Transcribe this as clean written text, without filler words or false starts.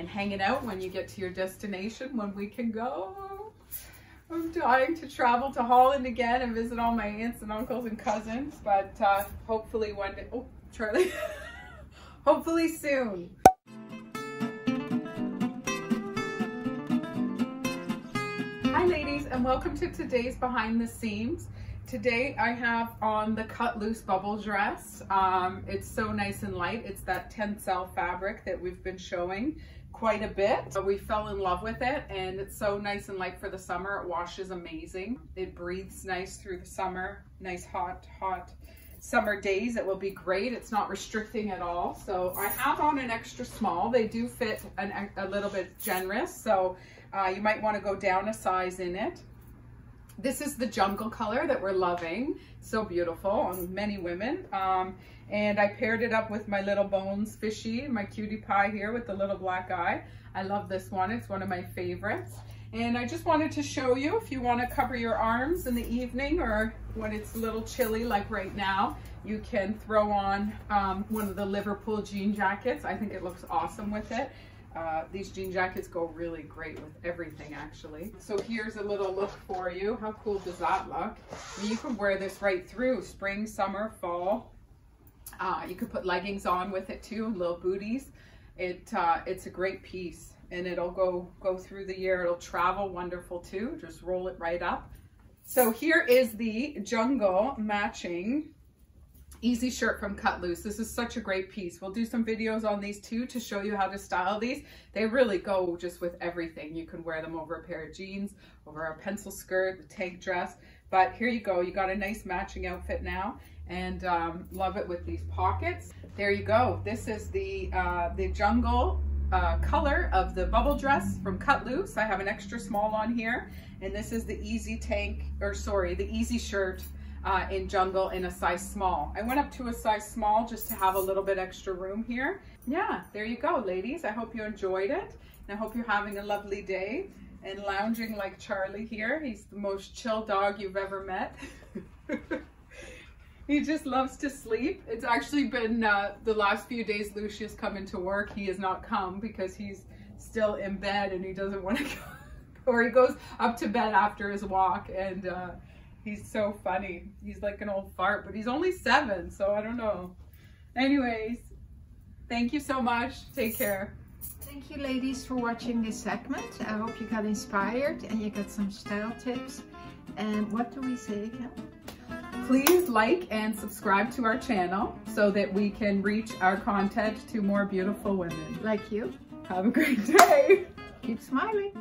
and hang it out when you get to your destination, when we can go. I'm dying to travel to Holland again and visit all my aunts and uncles and cousins, but hopefully one day, oh, Charlie, hopefully soon. Hi ladies, and welcome to today's Behind the Seams. Today I have on the Cut Loose Bubble Dress. It's so nice and light. It's that tencel fabric that we've been showing quite a bit. We fell in love with it, and it's so nice and light for the summer. It washes amazing. It breathes nice through the summer. Nice hot summer days. It will be great. It's not restricting at all. So I have on an extra small. They do fit a little bit generous, so you might want to go down a size in it. This is the jungle color that we're loving. So beautiful on many women. And I paired it up with my little bones fishy, my cutie pie here with the little black eye. I love this one. It's one of my favorites. And I just wanted to show you, if you want to cover your arms in the evening or when it's a little chilly like right now, you can throw on one of the Liverpool jean jackets. I think it looks awesome with it. These jean jackets go really great with everything, actually. So here's a little look for you. How cool does that look? I mean, you can wear this right through spring, summer, fall. You could put leggings on with it too, little booties. It's a great piece, and it'll go through the year. It'll travel wonderful too. Just roll it right up. So here is the jungle matching easy shirt from Cut Loose. This is such a great piece. We'll do some videos on these too to show you how to style these. They really go just with everything. You can wear them over a pair of jeans, over a pencil skirt, a tank dress. But here you go. You got a nice matching outfit now, and love it with these pockets. There you go. This is the jungle color of the Bubble Dress from Cut Loose. I have an extra small on here, and this is the easy easy shirt in jungle in a size small. I went up to a size small just to have a little bit extra room here. Yeah, there you go, ladies. I hope you enjoyed it, and I hope you're having a lovely day and lounging like Charlie here. He's the most chill dog you've ever met. He just loves to sleep. It's actually been the last few days Lucius coming to work. He has not come because he's still in bed and he doesn't want to go, or he goes up to bed after his walk, and he's so funny. He's like an old fart, but he's only 7, so I don't know. Anyways, thank you so much. Take care. Thank you, ladies, for watching this segment. I hope you got inspired and you got some style tips. And what do we say again? Please like and subscribe to our channel so that we can reach our content to more beautiful women like you. Have a great day. Keep smiling.